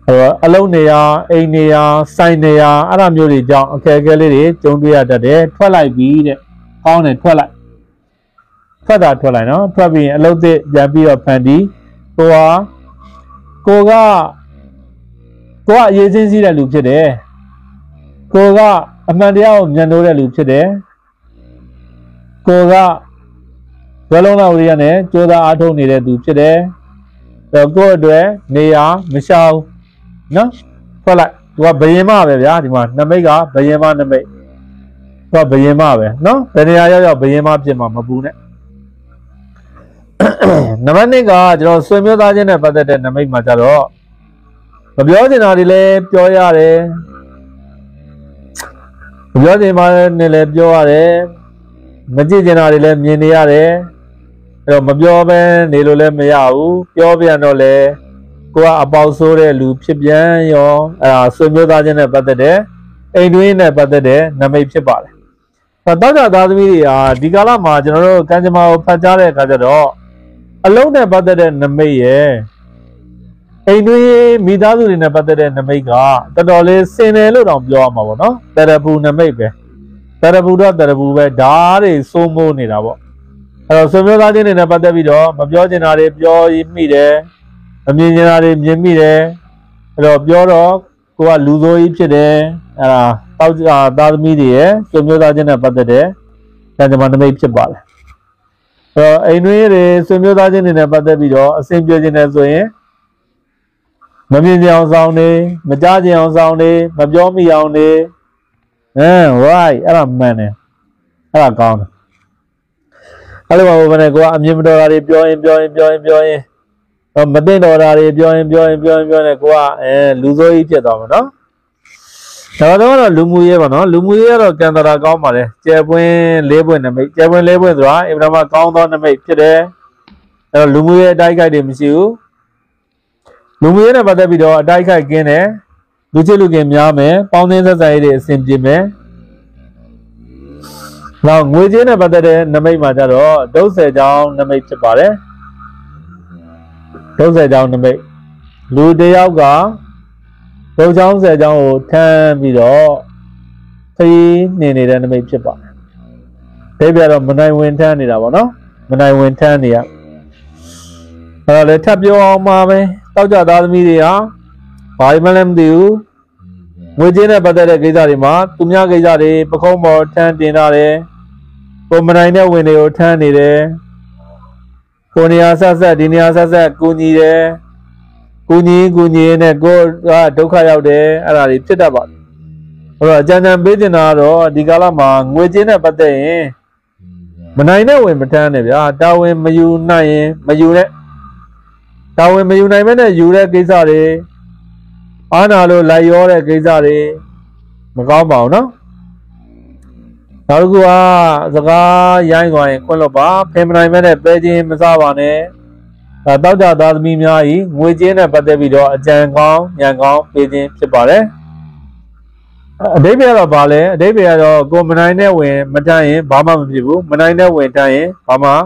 rồi lâu này à, anh này à, sai này à, anh làm nhiều gì cho, cái này đi, chúng tôi ở đây thoát lại vì này, con này thoát lại nó, thoát vì lâu thế, giờ bây giờ phải đi, cô à cô ạ dễ sinh gì là lục chết đấy, cô ạ anh em đi ao nhận đồ là lục chết đấy, cô ạ giờ lâu nào đi anh cho ta ăn thâu này là lục chết đấy, rồi cô ở đây này à mới sao, nhá, qua lại, qua bảy má về vậy thì mà năm mấy cả bảy má năm mấy, qua bảy má về, nó, thế này giờ bảy má chỉ mà bu này. Năm nay cả, rồi suy miêu ta trên này bắt đầu năm ấy mà chả lo, bây giờ thì nào đi lên, bây giờ đấy, bây giờ thì mà đi lên bây giờ đấy, mình chỉ trên nào đi lên như này đấy, rồi bây giờ bên này rồi lên bây giờ u, bây giờ bên nào lên, qua bao số đấy, lúp xếp vậy, rồi à suy miêu ta trên này bắt đầu đấy, anh nuôi này bắt đầu đấy, năm ấy xếp vào, và đó là đó thì à đi cái làm mà cho nó cái gì mà phải trả đấy cái gì đó. Lâu này bắt đầu năm mấy Anh nuôi mi đa du này bắt đầu làm mấy cả, ta đó là sinh này luôn làm cho mà nó, ta đã bu làm mấy cái, ta đã bu đó ta đã bu về đá để xôm mồ này nào, rồi xôm mồ ta trên này bắt đầu bị đó, mà do trên này do im mi đấy, làm gì trên này im mi đấy, rồi do đó qua lú rồi im chơi đấy, à tao ta mi đấy, xôm mồ ta trên này bắt đầu đấy, ta cho mình mấy chơi bal, rồi anh nuôi đấy xôm mồ ta trên này bắt đầu bị đó, xem chơi trên này rồi. Mà mình giàu giàu này, mà cha giàu giàu này, mà gió mi giàu này, rồi, anh làm mẹ này, anh làm con này, anh bảo bố này qua, anh nhìn đồ ra đi, biêu em, rồi mình đến đồ ra đi, biêu em này qua, lú rồi ít chết đó mà nó, thế đó là lú muối rồi cái đó là con mà đấy, chơi bún lê bún rồi, em làm con đó là mấy cái đấy, rồi lú muối đại cái điểm xíu. Lúc ấy là bắt đầu video đại khai kiến này, lúc chơi lúc game nhà mình, bao nhiêu giờ giải để xem gì mình, nào người chơi này bắt đầu là năm mươi mà giờ đó, đâu sẽ giao năm mươi, lúc đấy giao cả, đâu sẽ giao thêm video, thì nè là năm mươi chép bài, thế bây giờ mình đang quên thêm gì đó nó, mình đang quên thêm gì à, rồi để thắp vô mà mình tao cho ta mi đi á, phải mà làm điều, người chơi này bắt đầu là cái gì đấy mà, tụi nhá cái gì đấy, bác không bỏ thằng tiền ra đấy, cô mình này nè quên điều thằng này đấy, cô này sao đi này sao, cô nhí này cô à đâu khai đâu đấy, à là đi chết đã bắt, rồi cho nên bây giờ nào đó đi cả là mà người chơi này bắt đầu, mình này nè quên một thằng này, à tao quên mày yêu này. Tao em yêu này mới này yêu ra cái gì đấy, anh nào lo lại yêu ra cái gì đấy, mà có bảo nó, tao cứ à, giờ cái ngoài con lợp á, phim này mới này bây giờ mới sao vậy này, tao giờ tao mì mía ấy, người chơi này bắt đầu bị đó, giang con bây giờ sẽ bảo đấy, đấy bây giờ cô mình này về, mình chơi, bà má mình chịu, mình này về chơi, bà má,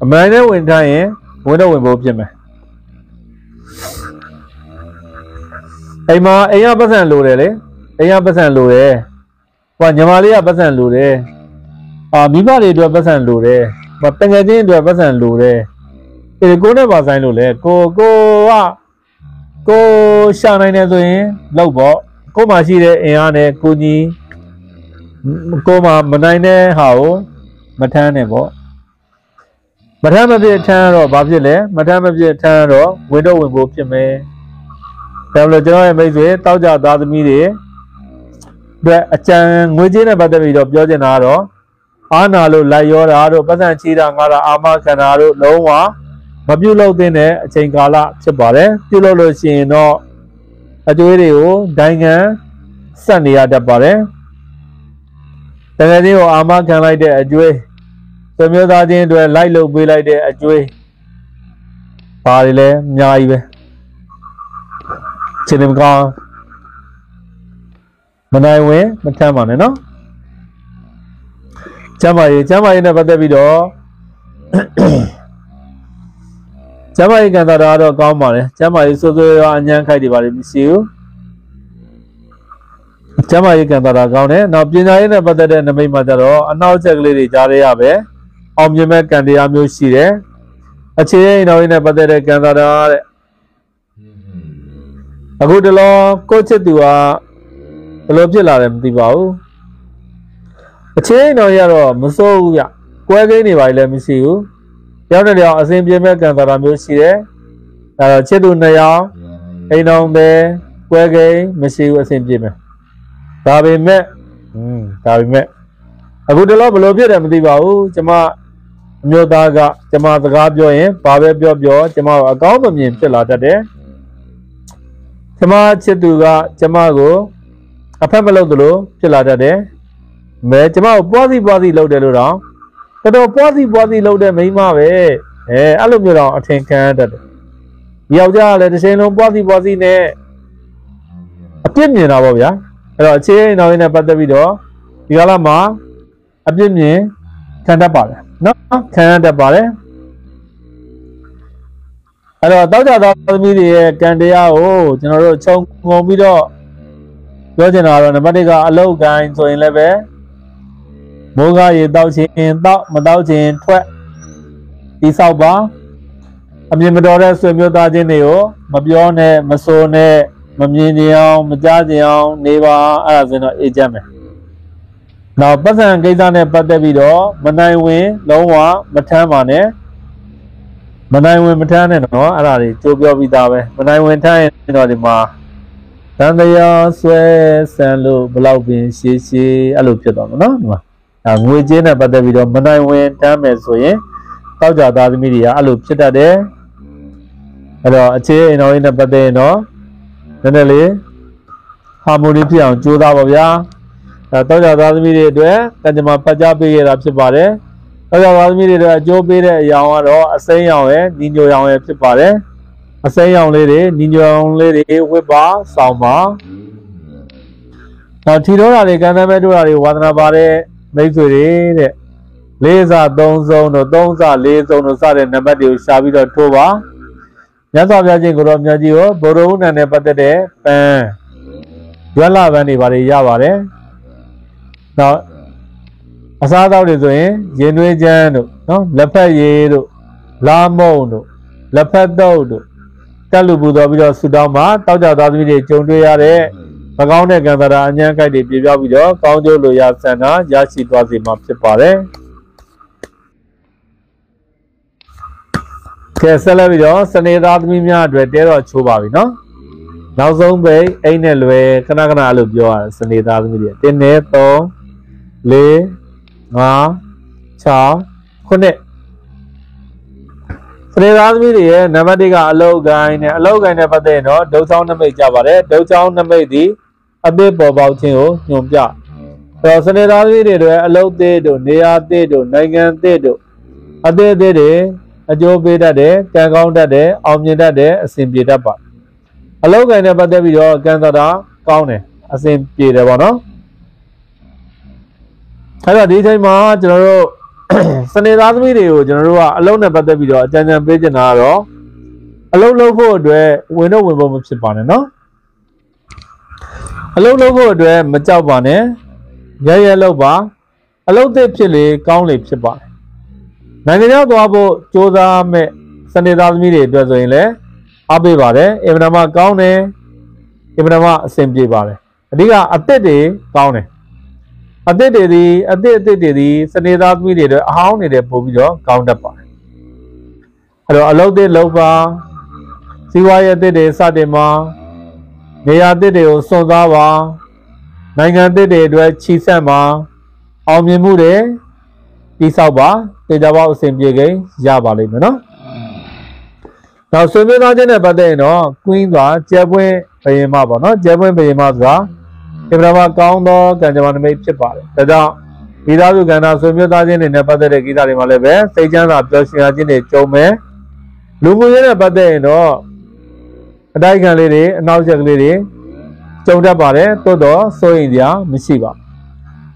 mình này về chơi, người đâu về bố chơi mà. Ai mà ai ăn bắp sen lù đấy đấy, ai ăn bắp sen lù đấy, và nhà mày ăn bắp sen lù đấy, à mì bò đi đuổi bắp sen lù đấy, và bánh cái gì đuổi bắp sen lù đấy, cái cô này bắp sen lù đấy, cô sáng nay này rồi, lâu bỏ, cô mà gì đấy, ai ăn đấy, cô gì, cô mà bữa nay này hảo, bữa nay này bỏ, bữa nay mà về thang rồi, bắp gì đấy, bữa nay mà về thang rồi, quên đâu quên bố chứ mày. Tao lo cho em bây giờ tao giờ đã mi đấy, để chàng người chơi này bắt đầu bị đập cho chơi nào đó, anh nào lo lại rồi anh đó, bây giờ chỉ rằng anh là ama cái nào đó lâu quá, mà bây giờ lâu thế này, chơi cả là chơi bời đấy, chơi lâu rồi chơi nó, ở chỗ này ô, đại nghe, sân nhà đập bời đấy, thế này ô ama cái này để chơi, tụi mình đã chơi rồi lại lâu bị lại để chơi, phải đấy, nhảy về. Chị em con mình ai quên mình cha mày nó cha mày này bắt đầu video cha mày cái đó đó con mày cha mày số rồi anh nhang khai đi vào đi xíu cha mày cái đó đó con này nó bây giờ này bắt đầu này mấy mà đó anh nói chắc lấy đi ra đây à bé ông như mẹ cái đi làm như xí đấy à chị nói này bắt đầu cái đó đó Aku dulu kocet dua, belum jelas lem tiba. Aceh no ya ro, musuh ya. Kau yang ini baik lem siu. Yang ni dia asim je mereka dalam bersih. Kalau aceh tu naya, ini orang deh kau yang mesiu asim je mer. Tapi me. Aku dulu belum jelas lem tiba. Cuma nyodaga, cuma tergab join, pakai join, cuma agak berminat jelas ada. Cuma ceduga, cuma aku apa melalui dulu celaja deh. Macam cuma body laut dulu ram. Kalau body laut deh macam apa? Alam je ram, tengkan deh. Yang jalan deh seno body ne. Apem je nak bawa ya. Kalau ceh nawi nak pada video, kalau mah apem je kena dapat. No, kena dapat. Rồi tao cho tao mi thì can đi ao, cho nó rồi trông ngon mi đó. Rồi cho nó rồi nó bắt đi cả lâu cái rồi lại về. Mỗi cái gì tao chỉ tao mà tao chỉ thuê. Đi sau bao. Hôm nay mình đòi ra xem nhiều ta trên này ô, mà bion này, mà số này, mà nhìn nhiều, mà cha nhiều, này ba, à rồi nó ít chém. Nào bắt sang cái gian này bắt đây video, mình nay quên lâu quá, mình tham vào này. Mình nay quên mình tham này nó, à là đi chụp video video về, mình nay quên tham nó đi mà. Đang đây xem xem luôn, bao nhiêu xí xí, à luôn chưa đó, nó mà. À người chơi này bắt đây video, mình nay quên tham này rồi, tao giờ ta mới đi à luôn chưa đó đấy. Rồi chơi nó bắt đây nó, nên là lấy harmony piano chua ta bây giờ. Tao giờ tao mi đi đuổi, cái gì mà 50 là phải bỏ đấy. Tao giờ tao mi đi đuổi, chỗ bê đấy, giàu ở đó, xây giàu ấy, nín giàu giàu ấy phải bỏ đấy. Xây giàu này đấy, nín giàu này đấy, phải bỏ, sao mà? Tao thi đấu là đi, cái này mới đấu là đi, hoạt động bà đấy, mấy tuổi đấy, lấy ra đông ra lấy dầu nó ra để nằm ở điều xa bị đột thua bá. Nhớ sao bây giờ còn nhớ gì ó, bố râu này bắt đấy, à, giờ là vậy này bà đấy, giờ bà đấy. Nào, sao tao đi rồi, dễ nuôi dê nó, lấp hết dê nó, làm mồ nó, lấp hết đâu nó, cái lũ bùa bây giờ sụt đau má, tao giờ tao đi để trông đuôi ra đấy, mà con này gần đây anh cái để đi vào bây giờ, con cho lũ gia sản nó, gia sĩ toàn gì mà sẽ bỏ đấy, cái sau này bây giờ, sau này ra tụi mình ăn đuổi theo rồi chua vào đi nó. Nào giống vậy, anh này về, cái nào lụp giờ, sau này ra tụi mình đi, tên này to lê ngã cháo khôn đấy. Thế ra thì đấy, năm đi cả lâu gai này bắt đấy nó đầu cháu năm mươi chả vào đấy, đầu cháu năm mươi thì ở bên bỏ vào thì ô nhôm chả. Rồi thế ra thì đấy rồi, lâu thế rồi, nay thế rồi, nay ngày thế rồi, ở đây thế đấy, ở chỗ bên đó đấy, cái con đó đấy, ông như đó đấy, xem gì đó bạn. Lâu gai này bắt đấy bây giờ cái đó con này, xem gì đó bạn nó. Thế là đi thấy mà cho nó rồi, sau này ra mới điều cho nó rồi, lâu này bắt đầu bị rồi, cho nên bây giờ nào đó, lâu lâu vô rồi, quên đâu quên bơm xịt vào này nó, lâu lâu vô rồi mình trao vào này, giờ lâu quá, lâu tiếp xịt đi, con tiếp xịt vào, này cái nào đó bộ, chỗ ra mẹ, sau này ra mới điều rồi này, à bây vào đấy, em nào mà con này, em nào mà xem gì vào này, đi cả, ở đây thì con này. Ở đây đi, sau này ra mới đi được, háo này để bố bây giờ cao đập vào. Rồi ở lâu đây lâu ba, xí vai ở đây để sao để mà, ngày ở đây để ôn xong ra ba, nay ngày ở đây để đuổi chi xe mà, ông như mu để, đi sau ba, để ra vào xem gì cái, ra vào liền nữa. Nào xem biết nói trên này bắt đây nó, quên rồi, chế quên, bây giờ mà bảo nó, chế quên bây giờ mà ra. Em ra mà con đó cái giờ mình biết phải, thế đó, khi đó chúng ta nói chuyện ta trên này bắt được khi ta đi mà lấy về, xây dựng ra cho sinh ra trên này châu mẹ, luôn như thế bắt được nó, đại khái là đi, nấu cháo là đi, trong đó bảo đấy, tôi đó soi India, Mexico,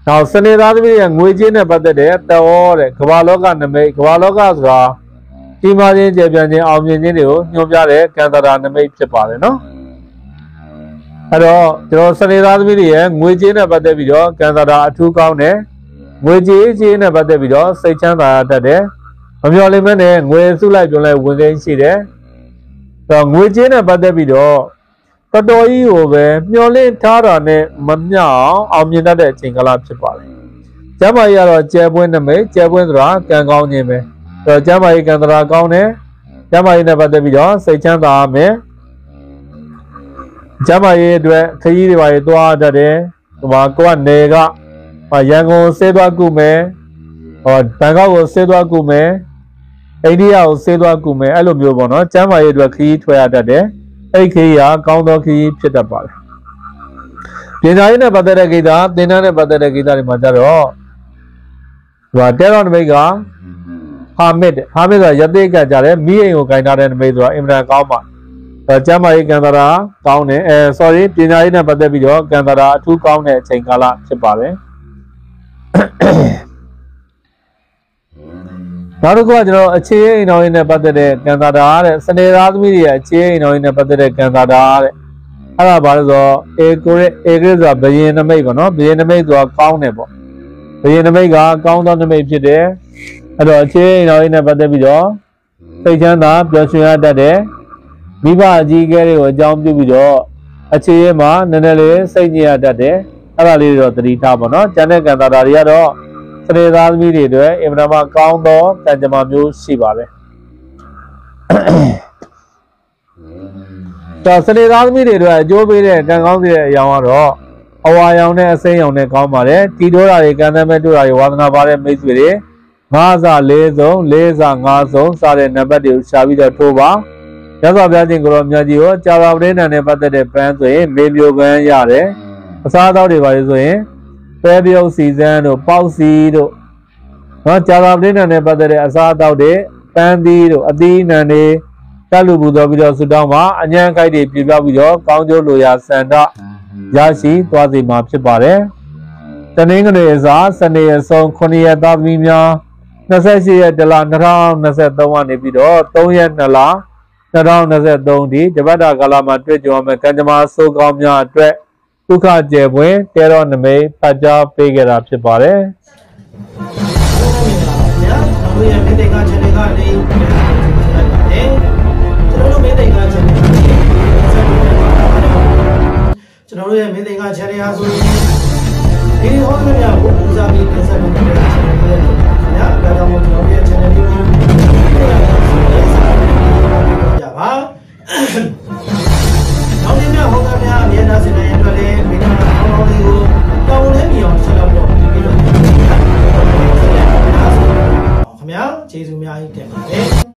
nào sau này ra thì người trên này bắt được đấy, tao đấy, khóa lô cả ra, khi mà trên chế biến trên ông trên này rồi, nhóm gia đấy, cái ta ra mình biết phải đấy nó. Rồi, rồi sau này ra thì đi, người chơi này bắt đầu bị đó, cái đó đã thu cao này, người chơi này bắt đầu bị đó, xây chăn đã đấy, hôm nay mình này người xu lại chuẩn lại quân cái gì đấy, rồi người chơi này bắt đầu bị đó, có đôi hồ về, nhiều lên thà ra này, mắm nhau, ông như thế đấy, chính là làm chụp lại, chả may rồi chơi buôn này mấy, chơi buôn rồi cái cao này mấy, rồi chả may cái đó cao này, chả may này bắt đầu bị đó, xây chăn đã mấy. Chả may đuổi thấy đi vậy đua ra đấy, mà có anh này cả, mà giang hồ xe đua cùng mẹ, rồi tăng cao hồ xe đua cùng mẹ, anh đi ao xe đua cùng mẹ, anh làm nhiều bọn nó, chả may đuổi khi thuê ra đấy, anh khi à, con đó khi chết đập vào. Tiền này nó bắt được cái đó, tiền này bắt được cái đó thì mà rồi, và tiền đó mấy cả, Hamid là giờ đây cái giờ đấy, mi anh có cái nào đấy mấy rồi, em ra cao mà. Chả may cái đó cao này, sorry, tiền này nó bắt được bị đó, cái đó thu cao này, chính là chụp vào đấy. Now to go a cheer in a pathetic and that are Sunday last media cheer in a pathetic and that are Alabazo, acres of the Yenamago, no, the Yenamago accountable. The Yenamago account on the major there. And a cheer in a pathetic. Taken up, just that day. Viva G. Gary or John Dubido, a cheer man, Nanele, Sagia that day. Alalido, the Tabono, Janet and Ariado. Thế ra mới đi được, em làm ăn cao đó, cái gì mà nhiều xí vào đấy. Cho thế ra mới đi được, chỗ bây giờ cái công việc nhà đó, ông ấy ông này xây ông này làm mà đấy, tí đồ này cái này mới đồ này vào nó vào đấy mấy thứ đấy, ngã ra lê giang ngã xuống, sau này nó bắt đầu xài đi đâu vào, cái đó bây giờ chúng tôi nói gì đó, cháu vào đấy nó bắt đầu để plan rồi, mail vô cái nhà đấy, sau đó đi vào rồi. February season or Pausi do not Chalavina never the Asada de Pandi do Adina de Talubuda Vido Sudama, and Yankai de Piva Vido, Kanjo Luya Sanda Yashi, Twazi Mapchipare. The name is us, and they are so Konia da Vina Nasashi de la Naram Nasat the one Epido, Toyan Nala, Naram Nasat Dondi, Javada Galama Trejo, Makanama Sokamia Tre. Luka Jebwe, Tero Name, Paja, Pigger up to Bale. Hãy subscribe cho kênh Ghiền Mì Gõ để không bỏ lỡ những video hấp dẫn.